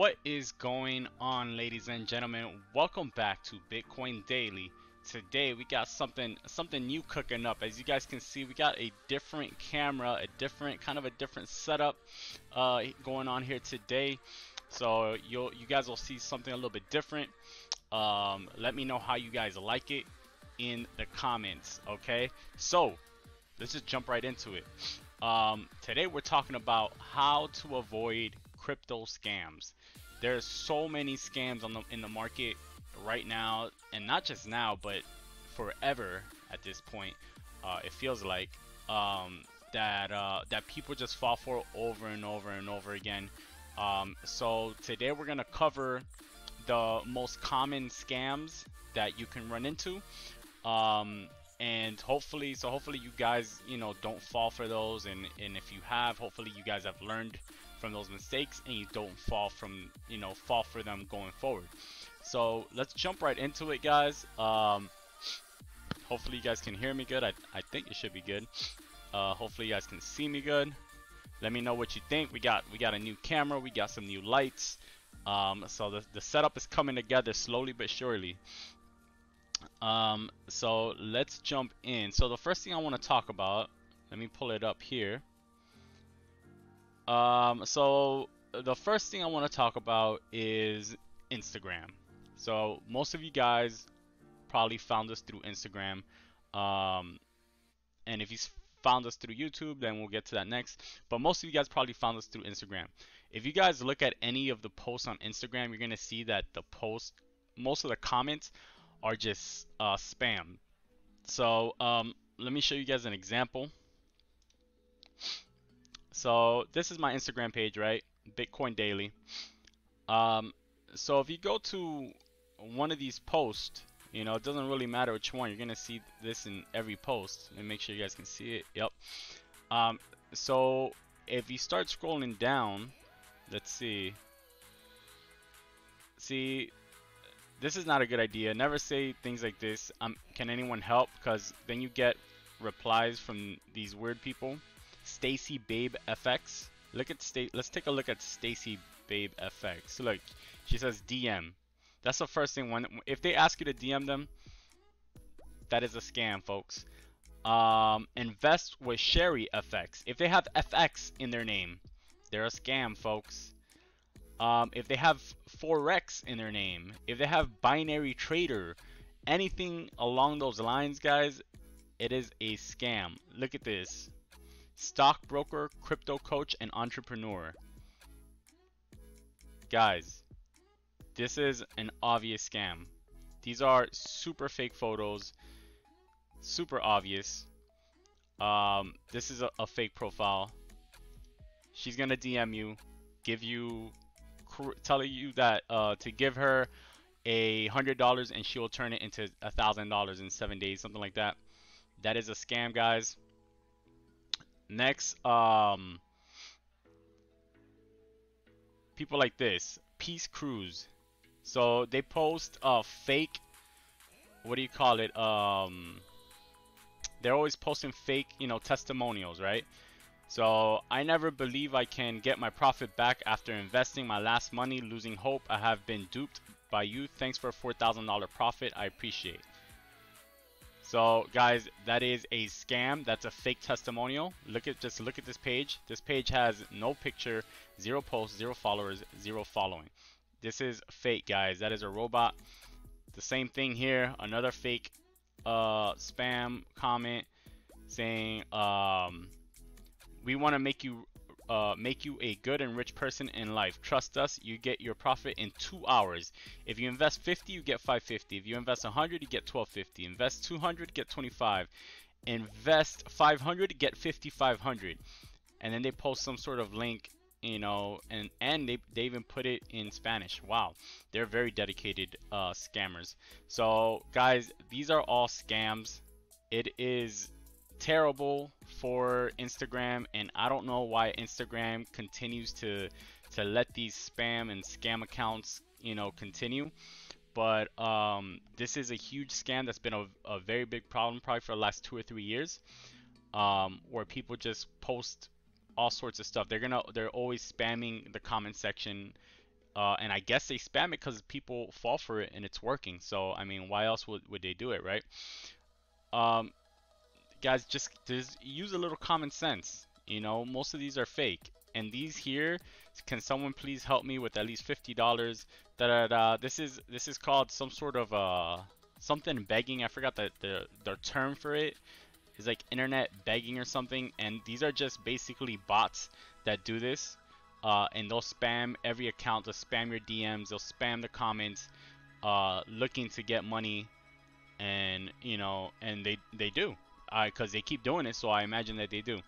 What is going on, ladies and gentlemen? Welcome back to Bitcoin Daily. Today we got something new cooking up. As you guys can see, we got a different camera, a different setup going on here today. So you guys will see something a little bit different. Let me know how you guys like it in the comments, okay? So let's just jump right into it. Today we're talking about how to avoid crypto scams. There's so many scams in the market right now, and not just now but forever at this point. It feels like that people just fall for over and over and over again. So today we're gonna cover the most common scams that you can run into, and hopefully you guys, you know, don't fall for those, and if you have, hopefully you guys have learned from those mistakes and you don't fall for them going forward. So let's jump right into it, guys. Hopefully you guys can hear me good. I think it should be good. Hopefully you guys can see me good. Let me know what you think. We got a new camera, we got some new lights. So the setup is coming together slowly but surely. So let's jump in. So the first thing I want to talk about, let me pull it up here. So the first thing I want to talk about is Instagram. So most of you guys probably found us through Instagram. And if you found us through YouTube, then we'll get to that next. But most of you guys probably found us through Instagram. If you guys look at any of the posts on Instagram, you're going to see that the post, most of the comments are just spam. So let me show you guys an example. So this is my Instagram page, right? Bitcoin Daily. So if you go to one of these posts, you know, it doesn't really matter which one. You're going to see this in every post. And make sure you guys can see it. Yep. So if you start scrolling down, let's see. See, this is not a good idea. Never say things like this. Can anyone help? Because then you get replies from these weird people. Stacy Babe FX. Look at let's take a look at Stacy Babe FX. Look, she says DM. That's the first thing. If they ask you to DM them, that is a scam, folks. Invest with Sherry FX. If they have FX in their name, they're a scam, folks. If they have Forex in their name, if they have Binary Trader, anything along those lines, guys, it is a scam. Look at this. Stockbroker, crypto coach, and entrepreneur. Guys, this is an obvious scam. These are super fake photos, super obvious. This is a fake profile. She's gonna DM you, tell you that to give her $100 and she will turn it into $1,000 in 7 days, something like that. That is a scam, guys. Next, people like this, Peace Cruise. So they post fake, what do you call it? They're always posting fake, you know, testimonials, right? So I never believe I can get my profit back after investing my last money, losing hope. I have been duped by you. Thanks for a $4,000 profit. I appreciate. So guys, that is a scam. That's a fake testimonial. Just look at this page. This page has no picture, zero posts, zero followers, zero following. This is fake, guys. That is a robot. The same thing here. Another fake spam comment saying we want to make you a good and rich person in life. Trust us, you get your profit in 2 hours. If you invest 50, you get 550. If you invest 100, you get 1250. Invest 200, get 25. Invest 500, get 5500. And then they post some sort of link, you know, and they even put it in Spanish. Wow, they're very dedicated scammers. So guys, these are all scams. It is terrible for Instagram, and I don't know why Instagram continues to let these spam and scam accounts, you know, continue. But this is a huge scam that's been a very big problem probably for the last 2 or 3 years, where people just post all sorts of stuff. They're always spamming the comment section, And I guess they spam it because people fall for it and it's working. So I mean, why else would they do it, right? Guys, just use a little common sense. You know, most of these are fake. And these here, can someone please help me with at least $50? This is called some sort of something begging. I forgot the term for it. It's like internet begging or something. And these are just basically bots that do this. And they'll spam every account. They'll spam your DMs. They'll spam the comments, looking to get money. And you know, and they do, because they keep doing it. So I imagine that they do.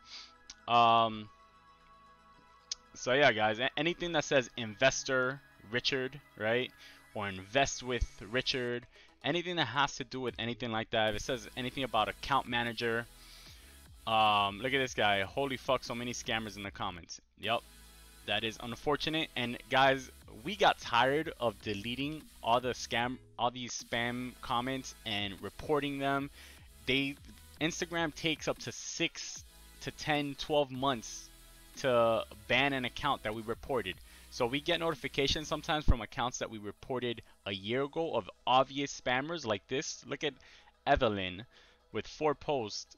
So yeah, guys, anything that says investor Richard, right, or invest with Richard, anything that has to do with anything like that, if it says anything about account manager, look at this guy, holy fuck, so many scammers in the comments. Yep, that is unfortunate. And guys, we got tired of deleting all these spam comments and reporting them. Instagram takes up to 6 to 10, 12 months to ban an account that we reported. So we get notifications sometimes from accounts that we reported a year ago of obvious spammers like this. Look at Evelyn with 4 posts,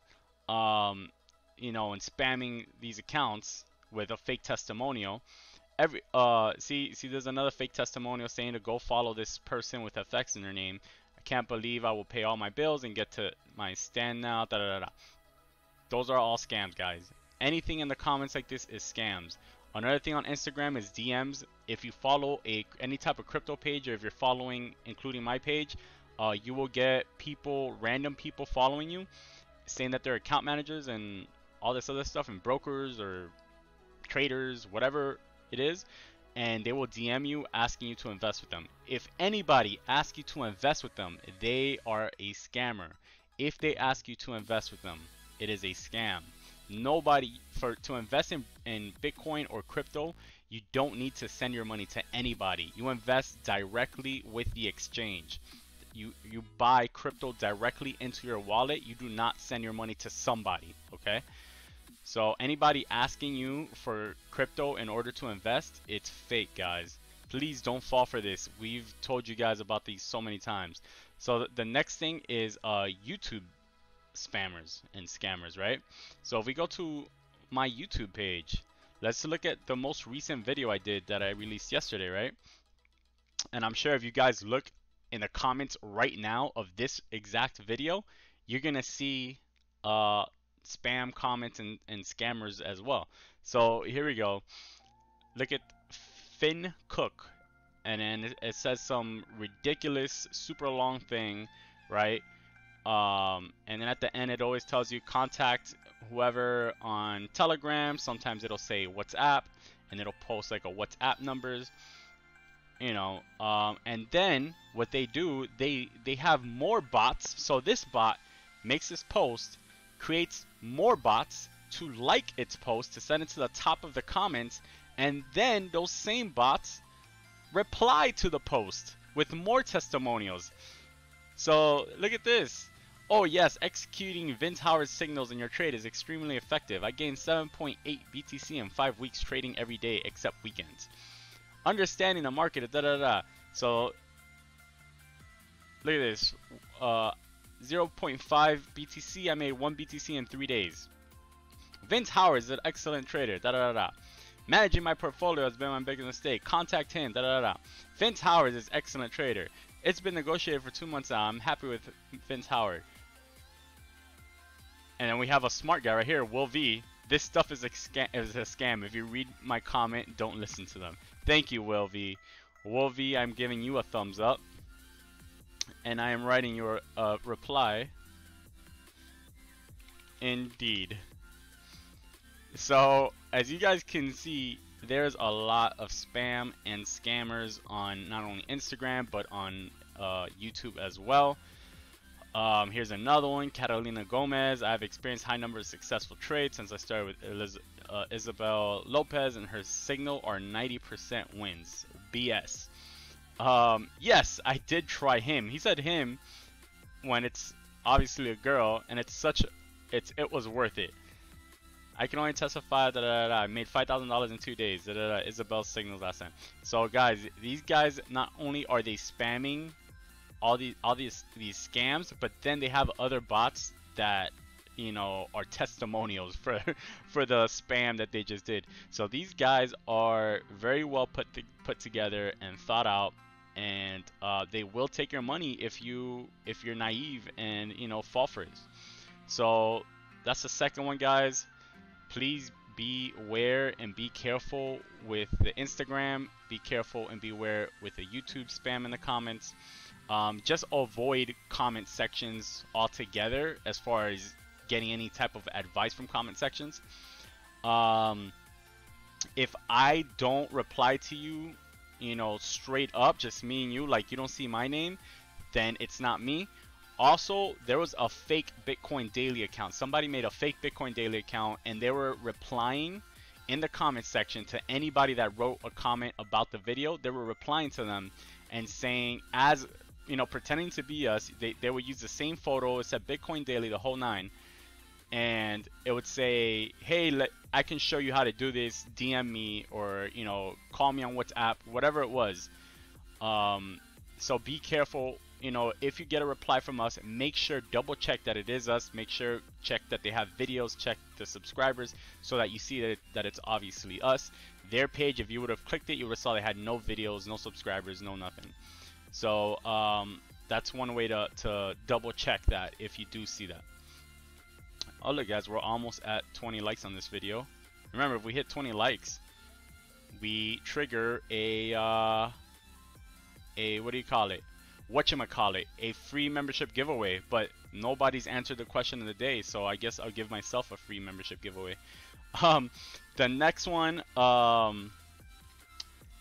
you know, and spamming these accounts with a fake testimonial. See, there's another fake testimonial saying to go follow this person with FX in her name. I can't believe I will pay all my bills and get to my stand now. Those are all scams, guys. Anything in the comments like this is scams. Another thing on Instagram is DMs. If you follow any type of crypto page, or if you're following, including my page, you will get people, random people following you, saying that they're account managers and all this other stuff, and brokers or traders, whatever it is, and they will DM you asking you to invest with them. If anybody asks you to invest with them, they are a scammer. If they ask you to invest with them, it is a scam. Nobody to invest in Bitcoin or crypto, you don't need to send your money to anybody. You invest directly with the exchange. You buy crypto directly into your wallet. You do not send your money to somebody, okay? So anybody asking you for crypto in order to invest, it's fake, guys. Please don't fall for this. We've told you guys about these so many times. So the next thing is YouTube spammers and scammers, right? So if we go to my YouTube page, let's look at the most recent video I did that I released yesterday, right? And I'm sure if you guys look in the comments right now of this exact video, you're gonna see spam comments and scammers as well. So here we go. Look at Finn Cook, and then it says some ridiculous super long thing, right? And then at the end, it always tells you contact whoever on Telegram. Sometimes it'll say WhatsApp, and it'll post like a WhatsApp numbers, you know. And then what they do, they have more bots. So this bot makes this post, creates more bots to like its post, to send it to the top of the comments, and then those same bots reply to the post with more testimonials. So look at this. Oh yes, executing Vince Howard's signals in your trade is extremely effective. I gained 7.8 BTC in 5 weeks trading every day except weekends. Understanding the market, So look at this. 0.5 BTC. I made 1 BTC in 3 days. Vince Howard is an excellent trader. Managing my portfolio has been my biggest mistake. Contact him. Vince Howard is an excellent trader. It's been negotiated for 2 months now. I'm happy with Vince Howard. And then we have a smart guy right here, Will V. This stuff is a scam. If you read my comment, don't listen to them. Thank you, Will V. Will V, I'm giving you a thumbs up. And I am writing your reply. Indeed. So, as you guys can see, there's a lot of spam and scammers on not only Instagram but on YouTube as well. Here's another one, Catalina Gomez. I've experienced high numbers of successful trades since I started with Isabel Lopez, and her signal are 90% wins. BS. Yes, I did try him. He said him when it's obviously a girl, and it was worth it. I can only testify that I made $5,000 in 2 days. Isabel signals last time. So guys, these guys, not only are they spamming all these scams, but then they have other bots that, you know, are testimonials for the spam that they just did. So these guys are very well put together and thought out, and they will take your money if you're naive and, you know, fall for this. So that's the second one, guys. Please be aware and be careful with the Instagram. Be careful and beware with the YouTube spam in the comments. Just avoid comment sections altogether as far as getting any type of advice from comment sections. If I don't reply to you, you know, straight up, just me and you, like you don't see my name, then it's not me. Also, there was a fake Bitcoin Daily account. Somebody made a fake Bitcoin Daily account, and they were replying in the comment section to anybody that wrote a comment about the video. They were replying to them and saying, as you know, pretending to be us. They would use the same photo. It said Bitcoin Daily, the whole nine, and it would say, hey, I can show you how to do this, DM me, or, you know, call me on WhatsApp, whatever it was. So be careful. You know, if you get a reply from us, make sure double check that it is us. Make sure check that they have videos, check the subscribers, so that you see that it's obviously us. Their page, if you would have clicked it, you would have saw they had no videos, no subscribers, no nothing. So that's one way to double check that if you do see that. Oh look, guys, we're almost at 20 likes on this video. Remember, if we hit 20 likes, we trigger a what do you call it? Whatchamacallit, a free membership giveaway, but nobody's answered the question of the day, so I guess I'll give myself a free membership giveaway. The next one,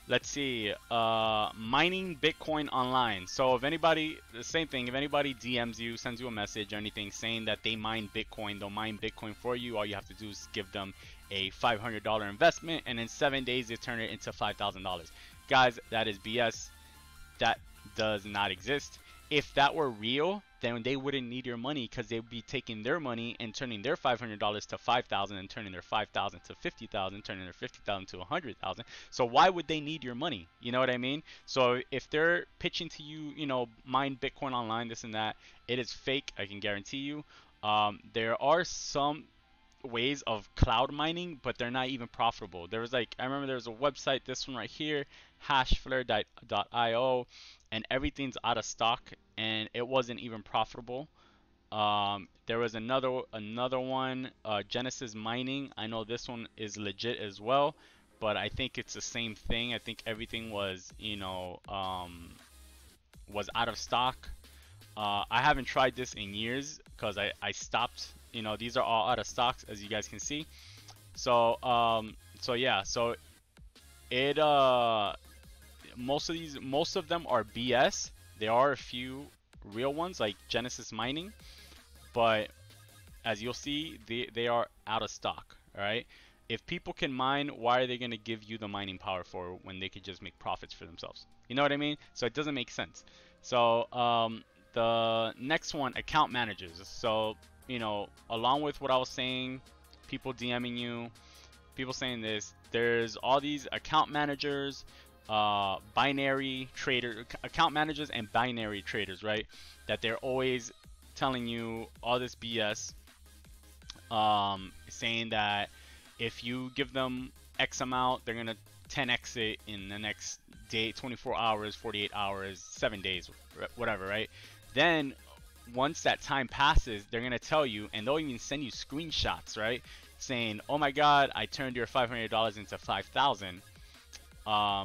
let's see, mining Bitcoin online. So if anybody, the same thing, if anybody DMs you, sends you a message or anything saying that they mine Bitcoin, they'll mine Bitcoin for you. All you have to do is give them a $500 investment, and in 7 days they turn it into $5,000. Guys, that is BS. That does not exist. If that were real, then they wouldn't need your money, because they'd be taking their money and turning their $500 to $5,000, and turning their $5,000 to $50,000, turning their $50,000 to $100,000. So why would they need your money? You know what I mean? So if they're pitching to you, you know, mine Bitcoin online, this and that, it is fake. I can guarantee you. There are some ways of cloud mining, but they're not even profitable. There was like, I remember there was a website, this one right here, Hashflare.io, and everything's out of stock, and it wasn't even profitable. There was another one, Genesis Mining. I know this one is legit as well, but I think it's the same thing. I think everything was, you know, was out of stock. I haven't tried this in years because I stopped. You know, these are all out of stocks, as you guys can see. So yeah, so it most of them are BS. There are a few real ones like Genesis Mining, but as you'll see, they are out of stock. All right, if people can mine, why are they going to give you the mining power for when they could just make profits for themselves? You know what I mean? So it doesn't make sense. So the next one, account managers. So, you know, along with what I was saying, people DMing you, people saying this, there's all these account managers, binary trader account managers and binary traders, right? That they're always telling you all this BS, saying that if you give them X amount, they're gonna 10x it in the next day, 24 hours, 48 hours, 7 days, whatever, right? Then once that time passes, they're gonna tell you, and they'll even send you screenshots, right? Saying, oh my God, I turned your $500 into $5,000.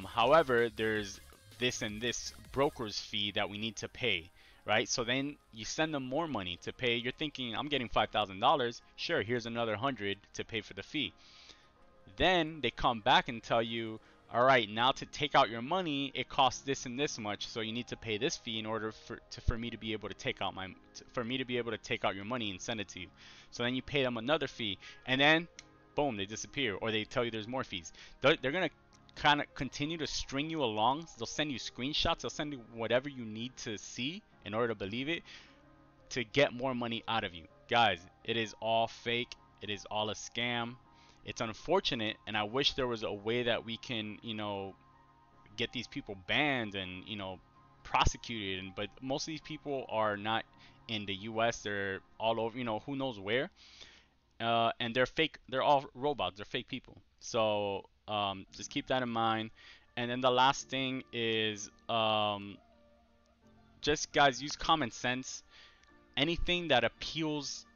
However, there's this and this broker's fee that we need to pay, right? So then you send them more money to pay. You're thinking, I'm getting $5,000. Sure, here's another 100 to pay for the fee. Then they come back and tell you, all right, now to take out your money, it costs this and this much. So you need to pay this fee in order for me to be able to take out your money and send it to you. So then you pay them another fee, and then boom, they disappear, or they tell you there's more fees. They're gonna kind of continue to string you along. They'll send you screenshots, they'll send you whatever you need to see in order to believe it, to get more money out of you. Guys, it is all fake. It is all a scam. It's unfortunate, and I wish there was a way that we can, you know, get these people banned and, you know, prosecuted. And but most of these people are not in the US, they're all over, you know, who knows where, and they're fake, they're all robots, they're fake people. So just keep that in mind. And then the last thing is, just guys, use common sense. Anything that appeals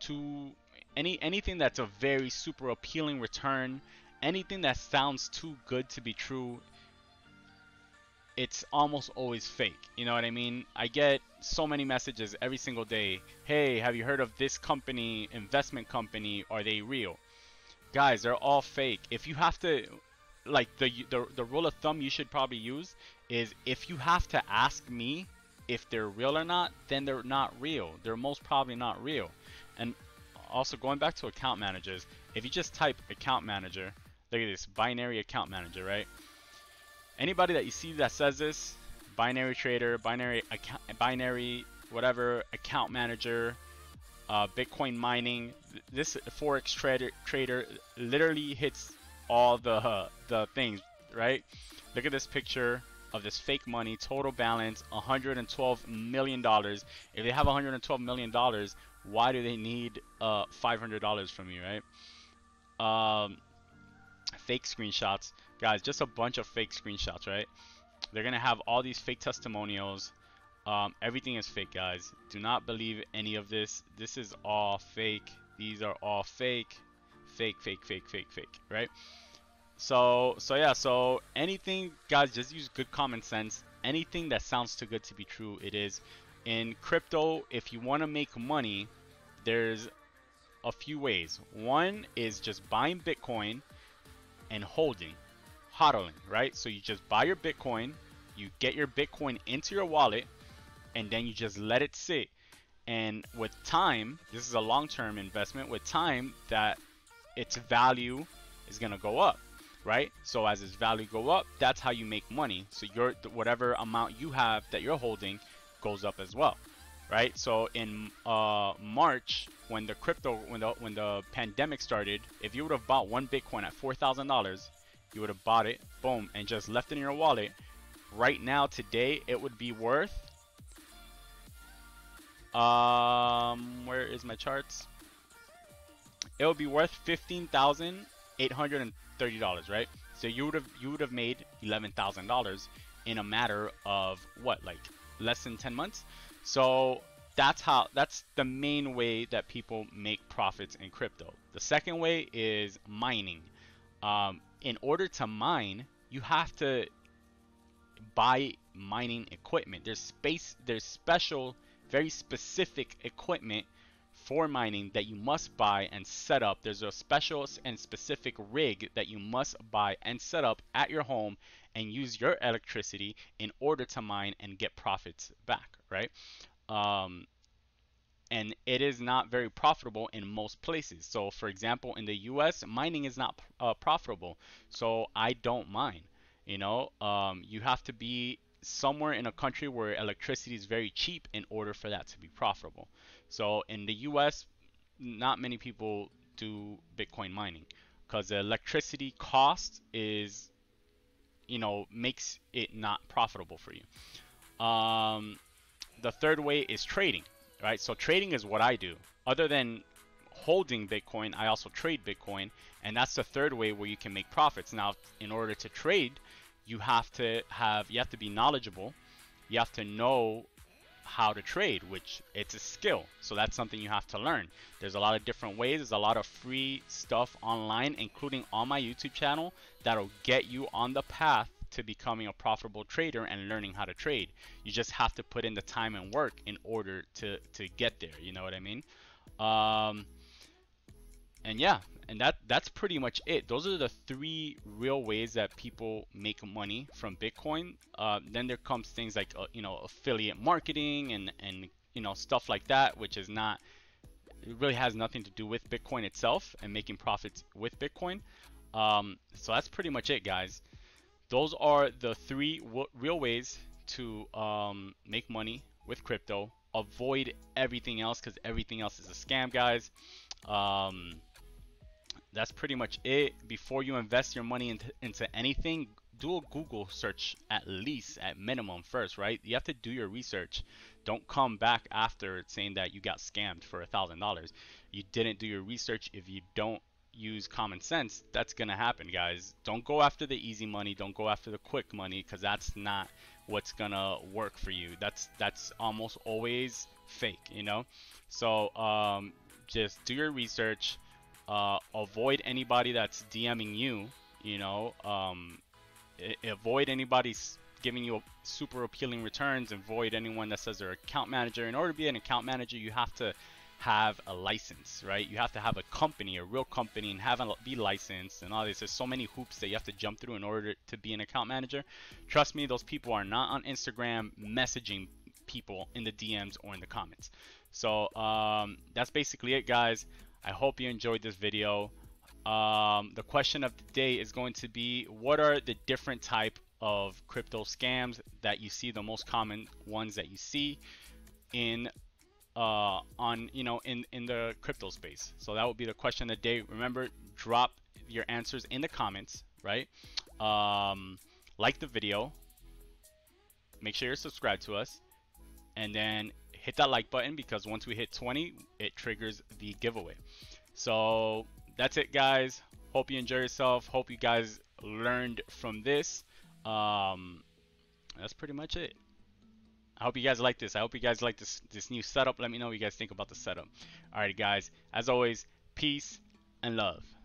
to anything that's a very super appealing return, anything that sounds too good to be true, it's almost always fake. You know what I mean? I get so many messages every single day. Hey, have you heard of this company, investment company? Are they real? Guys, they're all fake. If you have to, like, the rule of thumb you should probably use is, if you have to ask me if they're real or not, then they're not real. They're most probably not real. And also, going back to account managers, if you just type account manager, look at this, binary account manager, right? Anybody that you see that says this, binary trader, binary account, binary whatever, account manager, Bitcoin mining, this forex trader literally hits all the things, right? Look at this picture of this fake money, total balance $112 million. If they have $112 million, why do they need $500 from you, right? Fake screenshots, guys, just a bunch of fake screenshots, right? They're gonna have all these fake testimonials. Everything is fake, guys. Do not believe any of this. This is all fake. These are all fake, fake, right? So yeah, so anything, guys, just use good common sense. Anything that sounds too good to be true, it is. In crypto, if you want to make money, there's a few ways. One is just buying Bitcoin and holding, hodling, right? So you just buy your Bitcoin, you get your Bitcoin into your wallet, and then you just let it sit. And with time, this is a long-term investment, with time that its value is gonna go up, right? So as its value go up, that's how you make money. So your whatever amount you have that you're holding goes up as well, right? So in March, when the crypto, when the pandemic started, if you would have bought one Bitcoin at $4,000, you would have bought it, boom, and just left it in your wallet. Right now, today, it would be worth, where is my charts? It would be worth $15,830, right? So you would have made $11,000 in a matter of what, like less than 10 months. So that's the main way that people make profits in crypto. The second way is mining. In order to mine, you have to buy mining equipment. There's special, very specific equipment for mining that you must buy and set up. There's a special and specific rig that you must buy and set up at your home and use your electricity in order to mine and get profits back, right? And it is not very profitable in most places. So for example, in the US, mining is not profitable. So I don't mine, you know. You have to be somewhere in a country where electricity is very cheap in order for that to be profitable. So in the US, not many people do Bitcoin mining because the electricity cost is, you know, makes it not profitable for you. The third way is trading, right? So trading is what I do. Other than holding Bitcoin, I also trade Bitcoin, and that's the third way where you can make profits. Now, in order to trade, you have to be knowledgeable. You have to know how to trade, which it's a skill. So that's something you have to learn. There's a lot of different ways. There's a lot of free stuff online, including on my YouTube channel, that'll get you on the path to becoming a profitable trader and learning how to trade. You just have to put in the time and work in order to get there. You know what I mean? And yeah, and that's pretty much it. Those are the three real ways that people make money from Bitcoin. Then there comes things like, you know, affiliate marketing and, you know, stuff like that, which is not, it really has nothing to do with Bitcoin itself and making profits with Bitcoin. So that's pretty much it, guys. Those are the three real ways to make money with crypto. Avoid everything else because everything else is a scam, guys. That's pretty much it. Before you invest your money into anything, do a Google search at least, at minimum first, right? You have to do your research. Don't come back after saying that you got scammed for $1,000. You didn't do your research. If you don't use common sense, that's gonna happen, guys. Don't go after the easy money. Don't go after the quick money, because that's not what's gonna work for you. That's almost always fake, you know? So just do your research. Avoid anybody that's DMing you, you know, avoid anybody giving you super appealing returns. Avoid anyone that says they're an account manager. In order to be an account manager, you have to have a license, right? You have to have a company, a real company, and be licensed and all this. There's so many hoops that you have to jump through in order to be an account manager. Trust me, those people are not on Instagram messaging people in the DMs or in the comments. So that's basically it, guys. I hope you enjoyed this video. The question of the day is going to be, what are the different type of crypto scams that you see, the most common ones that you see in in the crypto space? So that would be the question of the day. Remember, drop your answers in the comments, right? Like the video, make sure you're subscribed to us, and then hit that like button, because once we hit 20, it triggers the giveaway. So that's it, guys. Hope you enjoy yourself. Hope you guys learned from this. That's pretty much it. I hope you guys like this. I hope you guys like this new setup. Let me know what you guys think about the setup. All right, guys, as always, peace and love.